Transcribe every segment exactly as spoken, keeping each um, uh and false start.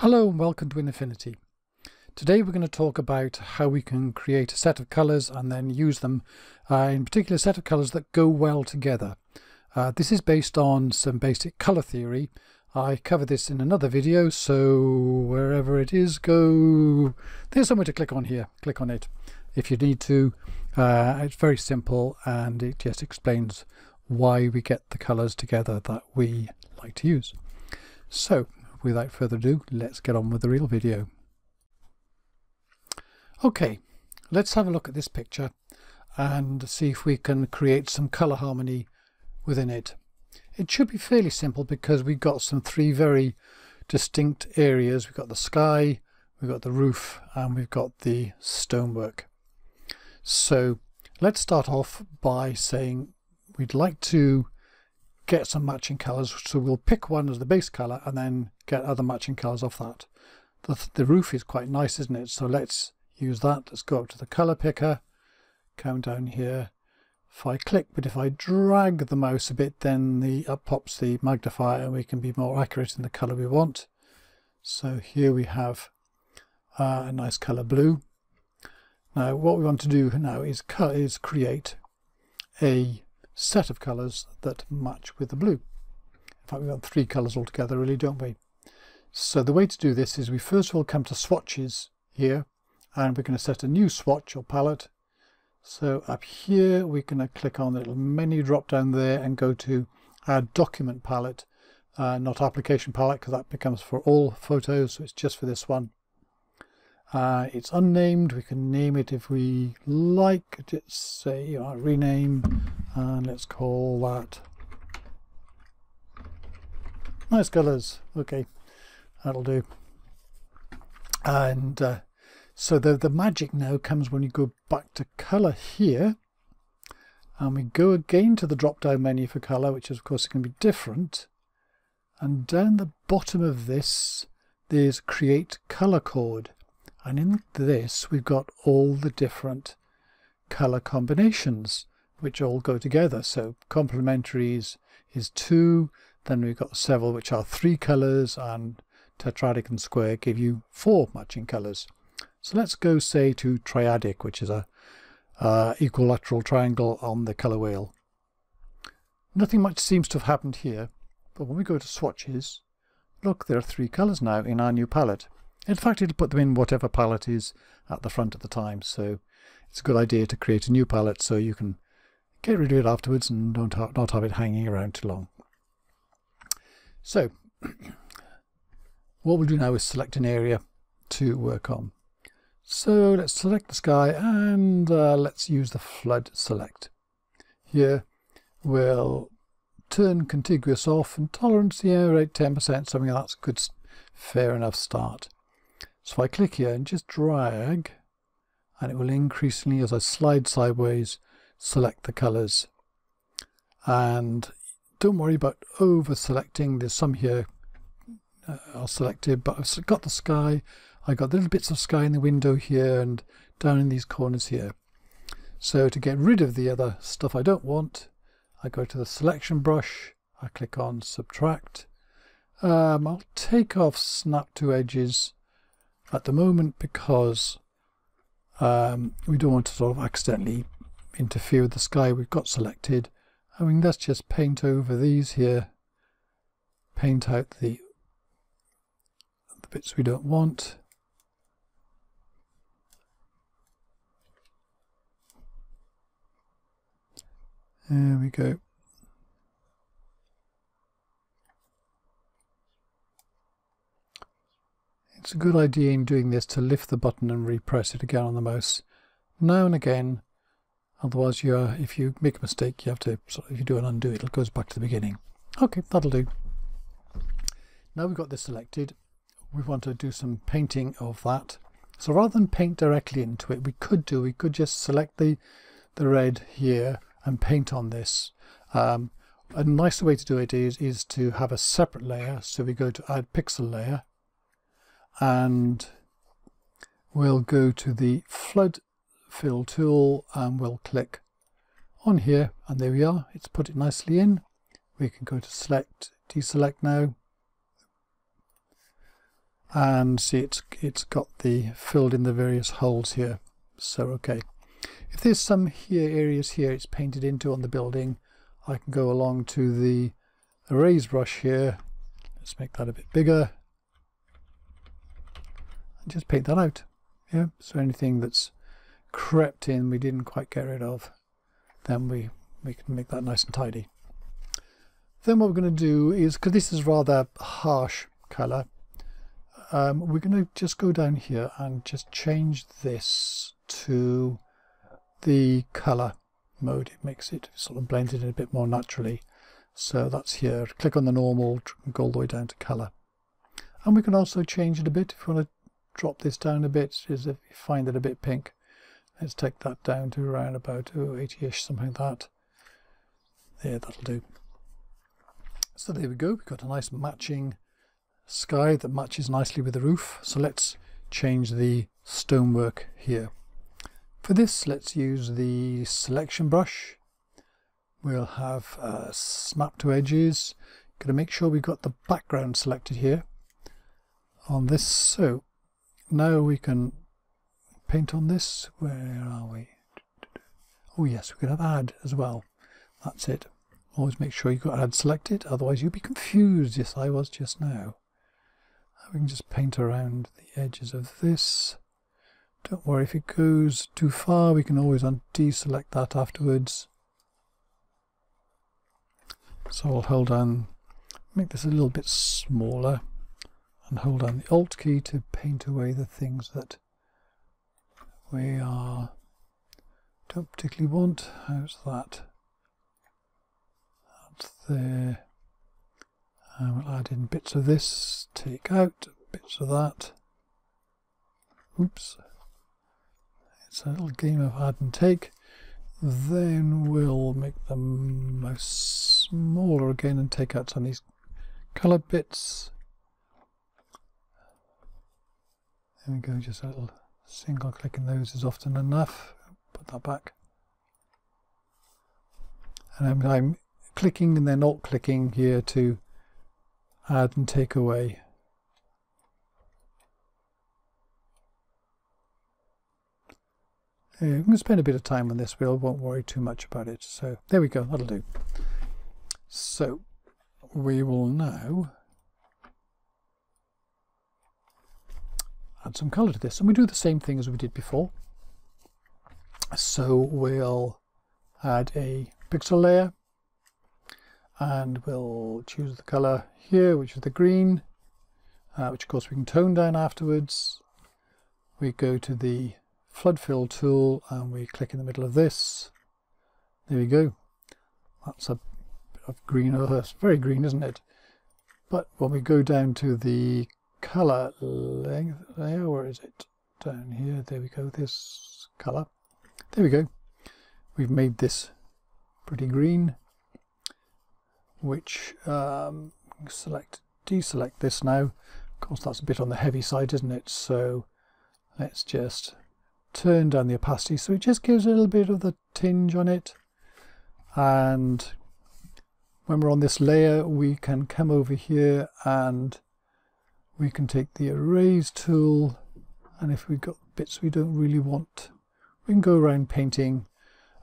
Hello and welcome to InAffinity. Today we're going to talk about how we can create a set of colours and then use them, uh, in particular a set of colours that go well together. Uh, this is based on some basic colour theory. I cover this in another video, so wherever it is, go. There's somewhere to click on here. Click on it if you need to. Uh, it's very simple and it just explains why we get the colours together that we like to use. So without further ado, let's get on with the real video. Okay, let's have a look at this picture and see if we can create some colour harmony within it. It should be fairly simple because we've got some three very distinct areas. We've got the sky, we've got the roof, and we've got the stonework. So let's start off by saying we'd like to get some matching colours, so we'll pick one as the base colour and then get other matching colours off that. The, th the roof is quite nice, isn't it? So let's use that. Let's go up to the colour picker, come down here. If I click, but if I drag the mouse a bit, then the up pops the magnifier and we can be more accurate in the colour we want. So here we have uh, a nice colour blue. Now what we want to do now is, is create a set of colours that match with the blue. In fact, we've got three colours altogether, really, don't we? So the way to do this is we first of all come to swatches here, and we're going to set a new swatch or palette. So up here we're going to click on the little menu drop down there and go to our document palette, uh, not application palette, because that becomes for all photos, so it's just for this one. Uh, it's unnamed. We can name it if we like. Let's say, you know, rename, and let's call that nice colours. Okay, that'll do. And uh, so the, the magic now comes when you go back to colour here, and we go again to the drop down menu for colour, which is of course going to be different, and down the bottom of this there's create colour chord, and in this we've got all the different colour combinations which all go together. So complementaries is two, then we've got several which are three colours, and tetradic and square give you four matching colours. So let's go, say, to triadic, which is a uh, equilateral triangle on the colour wheel. Nothing much seems to have happened here, but when we go to swatches, look, there are three colours now in our new palette. In fact, it'll put them in whatever palette is at the front at the time, so it's a good idea to create a new palette so you can get rid of it afterwards and don't ha not have it hanging around too long. So what we'll do now is select an area to work on. So let's select the sky and uh, let's use the flood select. Here we'll turn contiguous off and tolerance the error rate ten percent, something that's a good, fair enough start. So if I click here and just drag, and it will increasingly, as I slide sideways, select the colours. And don't worry about over selecting. There's some here uh, are selected, but I've got the sky, I got little bits of sky in the window here and down in these corners here. So to get rid of the other stuff I don't want, I go to the selection brush, I click on subtract. um, I'll take off snap to edges at the moment because um, we don't want to sort of accidentally interfere with the sky we've got selected. I mean, let's just paint over these here, paint out the, the bits we don't want. There we go. It's a good idea in doing this to lift the button and repress it again on the mouse now and again. Otherwise, you are, if you make a mistake, you have to, if you do an undo, it goes back to the beginning. Okay, that'll do. Now we've got this selected, we want to do some painting of that. So rather than paint directly into it, we could do, we could just select the, the red here and paint on this. Um, a nicer way to do it is, is to have a separate layer. So we go to add pixel layer, and we'll go to the flood fill tool and we'll click on here, and there we are, it's put it nicely in. We can go to select, deselect now, and see it's it's got the filled in the various holes here. So okay, if there's some here areas here it's painted into on the building, I can go along to the erase brush here. Let's make that a bit bigger and just paint that out. Yeah, so anything that's crept in we didn't quite get rid of, then we we can make that nice and tidy. Then what we're going to do is, because this is rather harsh color, um, we're going to just go down here and just change this to the color mode. It makes it sort of blended in a bit more naturally. So that's here. Click on the normal, go all the way down to color, and we can also change it a bit if we want to drop this down a bit. Is if you find it a bit pink, let's take that down to around about eighty-ish, something like that. There, that'll do. So there we go, we've got a nice matching sky that matches nicely with the roof. So let's change the stonework here. For this, let's use the selection brush. We'll have uh, snap to edges. Going to make sure we've got the background selected here on this. So now we can paint on this. Where are we? Oh yes, we can have add as well. That's it. Always make sure you've got add selected, otherwise you'll be confused. Yes, I was just now. We can just paint around the edges of this. Don't worry if it goes too far, we can always deselect that afterwards. So I'll hold down, make this a little bit smaller, and hold down the Alt key to paint away the things that we are don't particularly want. How's that? There, and we'll add in bits of this, take out bits of that. Oops, it's a little game of add and take. Then we'll make them smaller again and take out some of these colour bits. There we go, just a little single click in those is often enough. Put that back, and I'm, I'm clicking and then alt clicking here to add and take away. I'm going to spend a bit of time on this, we won't worry too much about it. So there we go, that'll do. So we will now add some colour to this, and we do the same thing as we did before. So we'll add a pixel layer, and we'll choose the colour here, which is the green, uh, which of course we can tone down afterwards. We go to the flood fill tool and we click in the middle of this. There we go. That's a bit of green, oh, that's very green, isn't it? But when we go down to the colour length layer, where is it? Down here, there we go, this colour. There we go. We've made this pretty green, which um, select, deselect this now. Of course that's a bit on the heavy side, isn't it? So let's just turn down the opacity so it just gives a little bit of the tinge on it. And when we're on this layer we can come over here and we can take the erase tool, and if we've got bits we don't really want, we can go around painting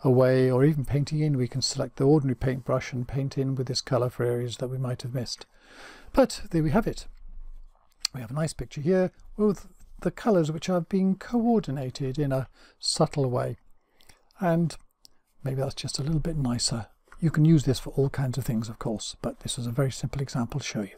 away, or even painting in. We can select the ordinary paintbrush and paint in with this colour for areas that we might have missed. But there we have it. We have a nice picture here with the colours which are being coordinated in a subtle way, and maybe that's just a little bit nicer. You can use this for all kinds of things of course, but this was a very simple example to show you.